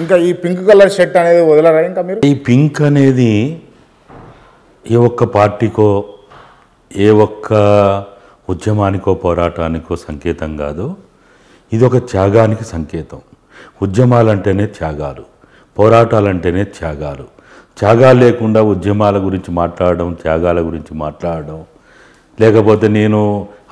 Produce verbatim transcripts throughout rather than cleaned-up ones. ఇంకా ఈ pink colour shirt అనేది వదలరా ఇంకా మీరు? ఈ పింక్ అనేది ఏ ఒక్క పార్టీకో ఏ ఒక్క ఉద్యమానికో పోరాటానికో సంకేతం కాదు, ఇది ఒక త్యాగానికి సంకేతం. ఉద్యమాలంటేనే త్యాగాలు, పోరాటాలంటేనే త్యాగాలు. త్యాగాలు లేకుండా ఉద్యమాల గురించి మాట్లాడడం, త్యాగాల గురించి మాట్లాడడం, లేకపోతే నేను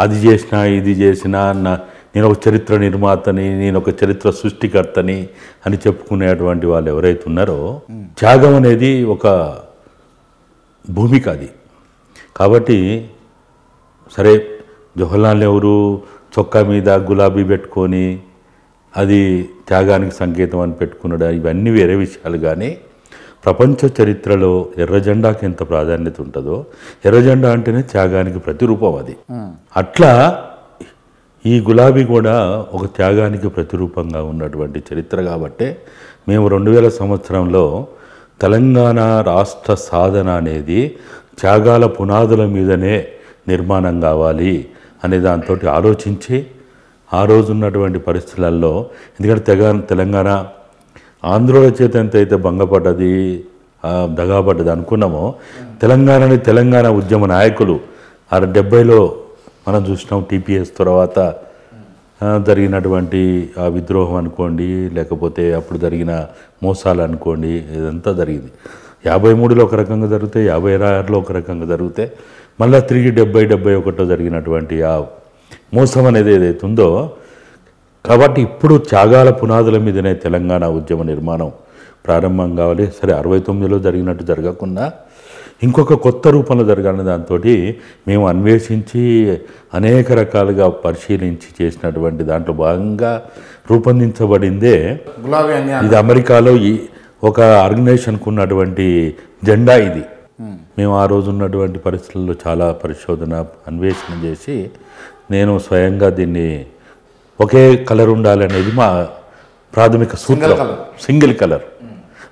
అది చేసినా ఇది చేసినా నా నేను ఒక చరిత్ర నిర్మాతని, నేను ఒక చరిత్ర సృష్టికర్తని అని చెప్పుకునేటువంటి వాళ్ళు ఎవరైతే ఉన్నారో, త్యాగం అనేది ఒక భూమిక అది. కాబట్టి సరే జవహర్లాల్ నెహ్రూ చొక్కా మీద గులాబీ పెట్టుకొని అది త్యాగానికి సంకేతం అని పెట్టుకున్నాడు, ఇవన్నీ వేరే విషయాలు. కానీ ప్రపంచ చరిత్రలో ఎర్రజెండాకి ఎంత ప్రాధాన్యత ఉంటుందో, ఎర్రజెండా అంటేనే త్యాగానికి ప్రతిరూపం అది. అట్లా ఈ గులాబీ కూడా ఒక త్యాగానికి ప్రతిరూపంగా ఉన్నటువంటి చరిత్ర. కాబట్టి మేము రెండు వేల సంవత్సరంలో తెలంగాణ రాష్ట్ర సాధన అనేది త్యాగాల పునాదుల మీదనే నిర్మాణం కావాలి అనే దాంతో ఆలోచించి ఆ రోజు ఉన్నటువంటి పరిస్థితులలో, ఎందుకంటే తెగా తెలంగాణ ఆంధ్రుల చేత ఎంతైతే భంగపడ్డది, దగాపడ్డది అనుకున్నామో, తెలంగాణని తెలంగాణ ఉద్యమ నాయకులు ఆ డెబ్బైలో మనం చూసినాం. టీపీఎస్ తర్వాత జరిగినటువంటి ఆ విద్రోహం అనుకోండి, లేకపోతే అప్పుడు జరిగిన మోసాలు అనుకోండి, ఇదంతా జరిగింది. యాభై మూడులో ఒక రకంగా జరిగితే, యాభై ఆరులో ఒక రకంగా జరిగితే, మళ్ళీ తిరిగి డెబ్బై డెబ్బై ఒకటో జరిగినటువంటి ఆ మోసం అనేది ఏదైతే ఉందో. కాబట్టి ఇప్పుడు త్యాగాల పునాదుల మీదనే తెలంగాణ ఉద్యమ నిర్మాణం ప్రారంభం కావాలి. సరే అరవై తొమ్మిదిలో జరిగినట్టు జరగకుండా ఇంకొక కొత్త రూపంలో జరగాలని దాంతో మేము అన్వేషించి అనేక రకాలుగా పరిశీలించి చేసినటువంటి దాంట్లో భాగంగా రూపొందించబడిందే గులాబీ. ఇది అమెరికాలో ఈ ఒక ఆర్గనైజేషన్కు ఉన్నటువంటి జెండా ఇది. మేము ఆ రోజు ఉన్నటువంటి పరిస్థితుల్లో చాలా పరిశోధన అన్వేషణ చేసి నేను స్వయంగా దీన్ని ఒకే కలర్ ఉండాలనేది మా ప్రాథమిక సూత్రం. సింగిల్ కలర్,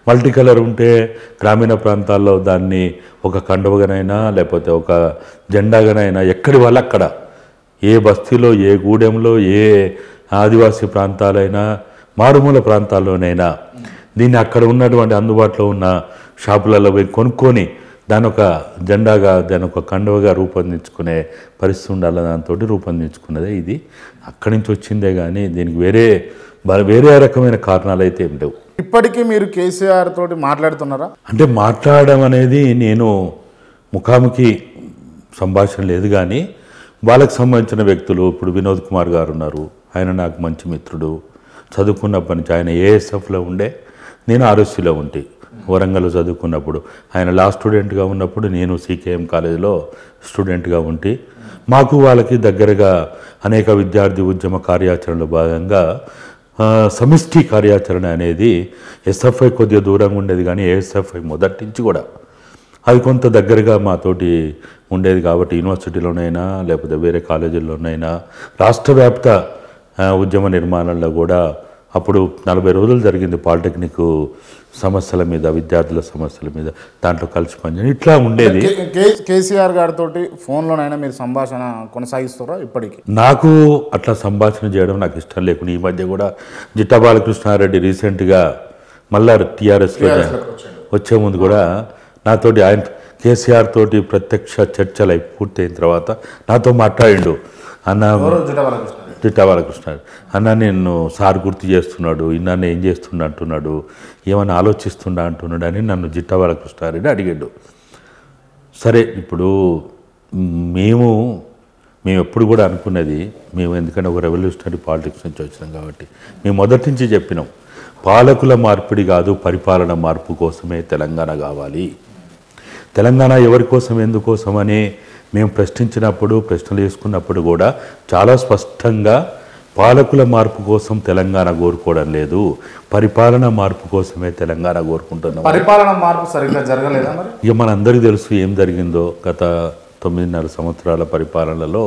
మల్టీ కలర్ ఉంటే గ్రామీణ ప్రాంతాల్లో దాన్ని ఒక కండువగానైనా లేకపోతే ఒక జెండాగానైనా ఎక్కడి వాళ్ళు అక్కడ, ఏ బస్తీలో, ఏ గూడెంలో, ఏ ఆదివాసీ ప్రాంతాలైనా, మారుమూల ప్రాంతాల్లోనైనా దీన్ని అక్కడ ఉన్నటువంటి అందుబాటులో ఉన్న షాపులలో పోయి కొనుక్కొని దాని ఒక జెండాగా, దాని ఒక కండువగా రూపొందించుకునే పరిస్థితి ఉండాలి. దాంతో రూపొందించుకున్నదే ఇది. అక్కడి నుంచి వచ్చిందే కానీ దీనికి వేరే వేరే రకమైన కారణాలు అయితే ఏం లేవు. ఇప్పటికీ మీరు కేసీఆర్ తోటి మాట్లాడుతున్నారా అంటే, మాట్లాడడం అనేది నేను ముఖాముఖి సంభాషణ లేదు, కానీ వాళ్ళకు సంబంధించిన వ్యక్తులు, ఇప్పుడు వినోద్ కుమార్ గారు ఉన్నారు, ఆయన నాకు మంచి మిత్రుడు, చదువుకున్నప్పటి నుంచి. ఆయన ఏఎస్ఎఫ్లో ఉండే, నేను ఆర్ఎస్సీలో ఉంటే, వరంగల్లో చదువుకున్నప్పుడు, ఆయన లా స్టూడెంట్గా ఉన్నప్పుడు నేను సీకేఎం కాలేజీలో స్టూడెంట్గా ఉంటే, మాకు వాళ్ళకి దగ్గరగా అనేక విద్యార్థి ఉద్యమ కార్యాచరణలో భాగంగా సమిష్టి కార్యాచరణ అనేది ఎస్ఎఫ్ఐ కొద్దిగా దూరంగా ఉండేది, కానీ ఏఎస్ఎఫ్ఐ మొదటి నుంచి కూడా అది కొంత దగ్గరగా మాతోటి ఉండేది. కాబట్టి యూనివర్సిటీలోనైనా లేకపోతే వేరే కాలేజీల్లోనైనా రాష్ట్ర వ్యాప్త ఉద్యమ నిర్మాణంలో కూడా అప్పుడు నలభై రోజులు జరిగింది పాలిటెక్నిక్ సమస్యల మీద, విద్యార్థుల సమస్యల మీద, దాంట్లో కలిసి పనిచేయడం ఇట్లా ఉండేది. కేసీఆర్ గారితో ఫోన్లోనైనా మీరు సంభాషణ కొనసాగిస్తారా ఇప్పటికీ? నాకు అట్లా సంభాషణ చేయడం నాకు ఇష్టం లేకుండా ఈ మధ్య కూడా జిట్టా బాలకృష్ణారెడ్డి రీసెంట్గా మళ్ళా టీఆర్ఎస్లో వచ్చే ముందు కూడా నాతోటి, ఆయన కేసీఆర్ తోటి ప్రత్యక్ష చర్చలు అయి పూర్తయిన తర్వాత నాతో మాట్లాడిండు. అన్న జిట్టా బాలకృష్ణారెడ్డి అన్న నేను సార్ గుర్తు చేస్తున్నాడు, ఇన్నాన్న ఏం చేస్తున్నా అంటున్నాడు, ఏమైనా ఆలోచిస్తున్నా అంటున్నాడు అని నన్ను జిట్టా బాలకృష్ణారెడ్డి అడిగాడు. సరే ఇప్పుడు మేము మేము ఎప్పుడు కూడా అనుకున్నది, మేము ఎందుకంటే ఒక రెవల్యూషనరీ పాలిటిక్స్ నుంచి వచ్చినాం కాబట్టి మేము మొదటి నుంచి చెప్పినాం, పాలకుల మార్పిడి కాదు పరిపాలన మార్పు కోసమే తెలంగాణ కావాలి. తెలంగాణ ఎవరి కోసం ఎందుకోసం అని మేము ప్రశ్నించినప్పుడు, ప్రశ్నలు వేసుకున్నప్పుడు కూడా చాలా స్పష్టంగా పాలకుల మార్పు కోసం తెలంగాణ కోరుకోవడం లేదు, పరిపాలన మార్పు కోసమే తెలంగాణ కోరుకుంటున్నాం. పరిపాలన మార్పు సరిగ్గా జరగలేదా మరి? ఇక మనందరికీ తెలుసు ఏం జరిగిందో. గత తొమ్మిదిన్నర సంవత్సరాల పరిపాలనలో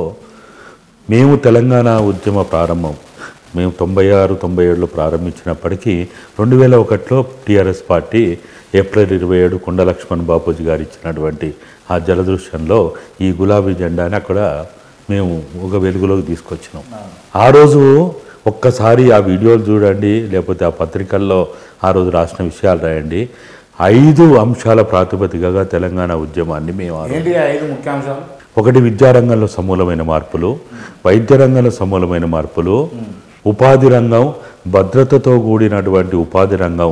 మేము తెలంగాణ ఉద్యమ ప్రారంభం మేము తొంభై ఆరు తొంభై ఏడులో ప్రారంభించినప్పటికీ రెండు వేల ఒకటిలో టీఆర్ఎస్ పార్టీ ఏప్రిల్ ఇరవై ఏడు కుండలక్ష్మణ్ బాపోజీ గారు ఇచ్చినటువంటి ఆ జలదృశ్యంలో ఈ గులాబీ జెండాని అక్కడ మేము ఒక వెలుగులోకి తీసుకొచ్చినాం. ఆ రోజు ఒక్కసారి ఆ వీడియోలు చూడండి, లేకపోతే ఆ పత్రికల్లో ఆ రోజు రాసిన విషయాలు రాయండి. ఐదు అంశాల ప్రాతిపదికగా తెలంగాణ ఉద్యమాన్ని మేము ముఖ్యాంశాలు ఒకటి విద్యారంగంలో సమూలమైన మార్పులు, వైద్య రంగంలో సమూలమైన మార్పులు, ఉపాధి రంగం భద్రతతో కూడినటువంటి ఉపాధి రంగం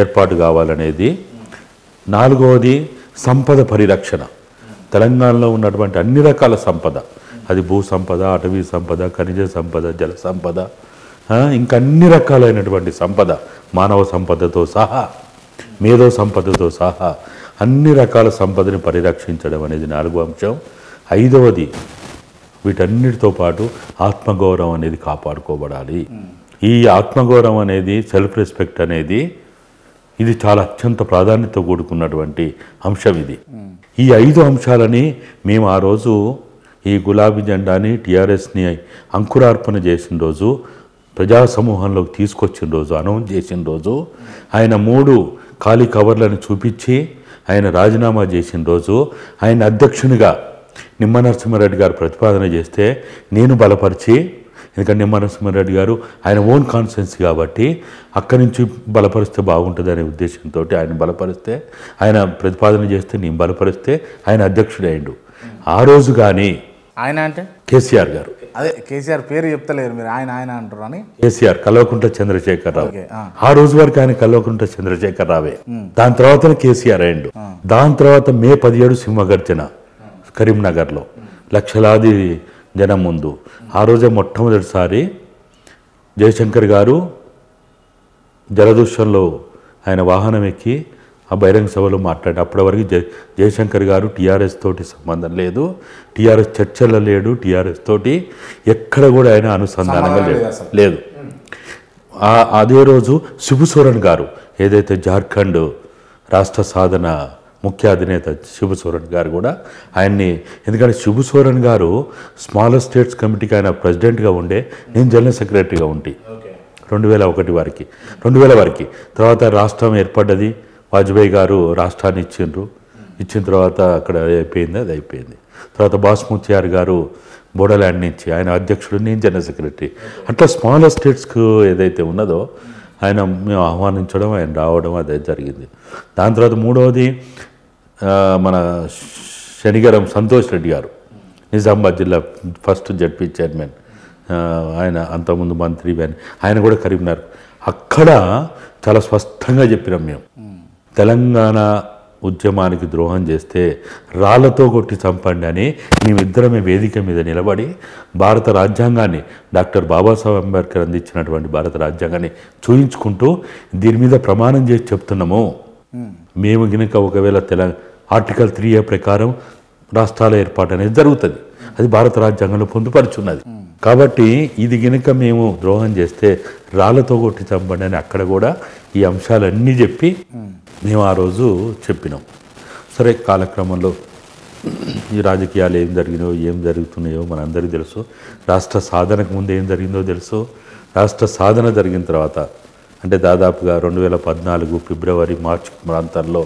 ఏర్పాటు కావాలనేది, నాలుగవది సంపద పరిరక్షణ, తెలంగాణలో ఉన్నటువంటి అన్ని రకాల సంపద, అది భూ సంపద, అటవీ సంపద, ఖనిజ సంపద, జల సంపద, ఇంకా అన్ని రకాలైనటువంటి సంపద, మానవ సంపదతో సహా, మేధో సంపదతో సహా అన్ని రకాల సంపదని పరిరక్షించడం అనేది నాలుగో అంశం. ఐదవది వీటన్నిటితో పాటు ఆత్మగౌరవం అనేది కాపాడుకోబడాలి. ఈ ఆత్మగౌరవం అనేది సెల్ఫ్ రెస్పెక్ట్ అనేది ఇది చాలా అత్యంత ప్రాధాన్యత కూడుకున్నటువంటి అంశం. ఇది ఈ ఐదు అంశాలని మేము ఆ రోజు ఈ గులాబీ జెండాని టీఆర్ఎస్ని అంకురార్పణ చేసిన రోజు, ప్రజా సమూహంలోకి తీసుకొచ్చిన రోజు, అనౌన్స్ చేసిన రోజు, ఆయన మూడు ఖాళీ కవర్లను చూపించి ఆయన రాజీనామా చేసిన రోజు, ఆయన అధ్యక్షునిగా నిమ్మ నరసింహారెడ్డి గారు ప్రతిపాదన చేస్తే నేను బలపరిచి, ఎందుకంటే నిమ్మ నరసింహారెడ్డి గారు ఆయన ఓన్ కాన్ఫరెన్స్ కాబట్టి అక్కడి నుంచి బలపరిస్తే బాగుంటుంది అనే ఉద్దేశంతో ఆయన బలపరిస్తే, ఆయన ప్రతిపాదన చేస్తే నేను బలపరిస్తే ఆయన అధ్యక్షుడయ్యాడు ఆ రోజు. కానీ ఆయన అంటే కేసీఆర్ గారు, అదే కేసీఆర్ పేరు చెప్తలేరు మీరు, ఆయన ఆయన అంటారు అని. కేసీఆర్ కల్వకుంట్ల చంద్రశేఖర్ రావు, ఆ రోజు వరకు ఆయన కల్వకుంట్ల చంద్రశేఖర్ రావే, దాని తర్వాత కేసీఆర్ అయ్యండు. దాని తర్వాత మే పదిహేడు సింహగర్జన కరీంనగర్లో లక్షలాది జనం ముందు, ఆ రోజే మొట్టమొదటిసారి జయశంకర్ గారు జలదూషణలో ఆయన వాహనం ఎక్కి ఆ బహిరంగ సభలో మాట్లాడి, అప్పటి వరకు జయ జయశంకర్ గారు టీఆర్ఎస్ తోటి సంబంధం లేదు, టీఆర్ఎస్ చర్చల్లో లేడు, టీఆర్ఎస్ తోటి ఎక్కడ కూడా ఆయన అనుసంధానంగా లేదు లేదు. అదే రోజు శిబు సోరెన్ గారు, ఏదైతే జార్ఖండ్ రాష్ట్ర సాధన ముఖ్య అధినేత శిబు సోరెన్ గారు కూడా ఆయన్ని, ఎందుకంటే శిబు సోరెన్ గారు స్మాలర్ స్టేట్స్ కమిటీకి ఆయన ప్రెసిడెంట్గా ఉండే, నేను జనరల్ సెక్రటరీగా ఉంటే రెండు వేల ఒకటి వారికి రెండు వేల వారికి తర్వాత రాష్ట్రం ఏర్పడ్డది, వాజ్పేయి గారు రాష్ట్రాన్ని ఇచ్చిండ్రు, ఇచ్చిన తర్వాత అక్కడ అయిపోయింది, అది అయిపోయింది. తర్వాత బాస్ముత్యార్ గారు బోడోల్యాండ్ నుంచి ఆయన అధ్యక్షుడు, నేను జనరల్ సెక్రటరీ. అట్లా స్మాలర్ స్టేట్స్కు ఏదైతే ఉన్నదో ఆయన మేము ఆహ్వానించడం, ఆయన రావడం అదే జరిగింది. దాని తర్వాత మూడవది మన శనిగరం సంతోష్ రెడ్డి గారు, నిజామాబాద్ జిల్లా ఫస్ట్ జడ్పీ చైర్మన్, ఆయన అంతకుముందు మంత్రి, ఆయన కూడా కరీంనగర్. అక్కడ చాలా స్పష్టంగా చెప్పినాం మేము, తెలంగాణ ఉద్యమానికి ద్రోహం చేస్తే రాళ్లతో కొట్టి చంపండి అని మేమిద్దరమే వేదిక మీద నిలబడి భారత రాజ్యాంగాన్ని, డాక్టర్ బాబాసాహెబ్ అంబేద్కర్ అందించినటువంటి భారత రాజ్యాంగాన్ని చూయించుకుంటూ దీని మీద ప్రమాణం చేసి చెప్తున్నాము, మేము గినక ఒకవేళ తెలంగాణ ఆర్టికల్ త్రీ ఏ ప్రకారం రాష్ట్రాల ఏర్పాటు అనేది జరుగుతుంది, అది భారత రాజ్యాంగంలో పొందుపరుచున్నది, కాబట్టి ఇది గినక మేము ద్రోహం చేస్తే రాళ్లతో కొట్టి చంపండి అని అక్కడ కూడా ఈ అంశాలన్నీ చెప్పి మేము ఆ రోజు చెప్పినాం. సరే, కాలక్రమంలో ఈ రాజకీయాలు ఏం జరిగినాయో ఏం జరుగుతున్నాయో మనందరికీ తెలుసు, రాష్ట్ర సాధనకు ముందు ఏం జరిగిందో తెలుసు, రాష్ట్ర సాధన జరిగిన తర్వాత అంటే దాదాపుగా రెండు వేల పద్నాలుగు ఫిబ్రవరి మార్చి ప్రాంతాల్లో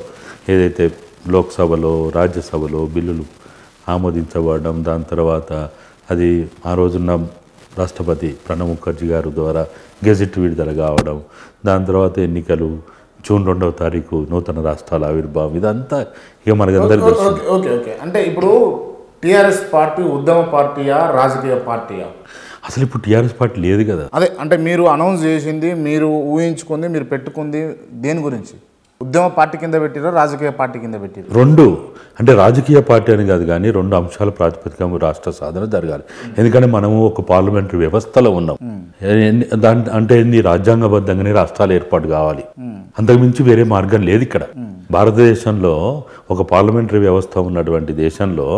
ఏదైతే లోక్సభలో రాజ్యసభలో బిల్లులు ఆమోదించబడడం, దాని తర్వాత అది ఆ రోజున్న రాష్ట్రపతి ప్రణబ్ ముఖర్జీ గారు ద్వారా గెజిట్ విడుదల కావడం, దాని తర్వాత ఎన్నికలు, జూన్ రెండవ తారీఖు నూతన రాష్ట్రాల ఆవిర్భావం, ఇదంతా ఇక మనకి అందరికీ తెలుస్తుంది. ఓకే ఓకే అంటే ఇప్పుడు టీఆర్ఎస్ పార్టీ ఉద్యమ పార్టీయా రాజకీయ పార్టీయా? అసలు ఇప్పుడు టీఆర్ఎస్ పార్టీ లేదు కదా. అదే అంటే మీరు అనౌన్స్ చేసింది, మీరు ఊహించుకుంది, మీరు పెట్టుకుంది దేని గురించి? ఉద్యమ పార్టీ కింద పెట్టిరా రాజకీయ పార్టీ కింద పెట్టిరా? రెండు, అంటే రాజకీయ పార్టీ అని కాదు కానీ రెండు అంశాల ప్రాతిపదికం రాష్ట్ర సాధన జరగాలి. ఎందుకంటే మనము ఒక పార్లమెంటరీ వ్యవస్థలో ఉన్నాం, దాని అంటే ఏంది, రాజ్యాంగబద్ధంగానే రాష్ట్రాలు ఏర్పాటు కావాలి, అంతకుమించి వేరే మార్గం లేదు. ఇక్కడ భారతదేశంలో ఒక పార్లమెంటరీ వ్యవస్థ ఉన్నటువంటి దేశంలో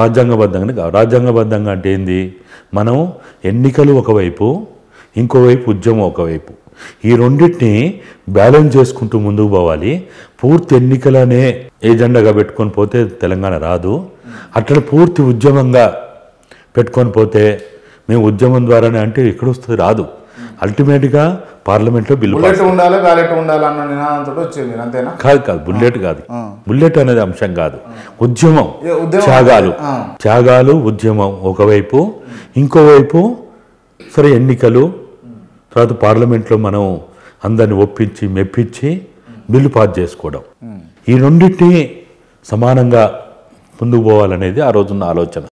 రాజ్యాంగబద్ధంగానే కావాలి. రాజ్యాంగబద్ధంగా అంటే ఏంది, మనం ఎన్నికలు ఒకవైపు, ఇంకోవైపు ఉద్యమం ఒకవైపు, ఈ రెండింటిని బ్యాలెన్స్ చేసుకుంటూ ముందుకు పోవాలి. పూర్తి ఎన్నికలనే ఎజెండాగా పెట్టుకొని పోతే తెలంగాణ రాదు, అట్లా పూర్తి ఉద్యమంగా పెట్టుకొని పోతే మేము ఉద్యమం ద్వారానే అంటే ఎక్కడొస్తుంది, రాదు. అల్టిమేట్గా పార్లమెంట్లో బిల్లు ఉండాలి, బ్యాలెట్ ఉండాలి అన్న నినాదంతో వచ్చింది, అంతేనా? కాదు కాదు బుల్లెట్ కాదు, బుల్లెట్ అనేది అంశం కాదు, ఉద్యమం, త్యాగాలు, త్యాగాలు ఉద్యమం ఒకవైపు, ఇంకోవైపు సరే ఎన్నికలు, తర్వాత పార్లమెంట్లో మనం అందరిని ఒప్పించి మెప్పించి బిల్లు పాస్ చేసుకోవడం, ఈ రెండింటినీ సమానంగా ముందుకు పోవాలనేది ఆ రోజున్న ఆలోచన.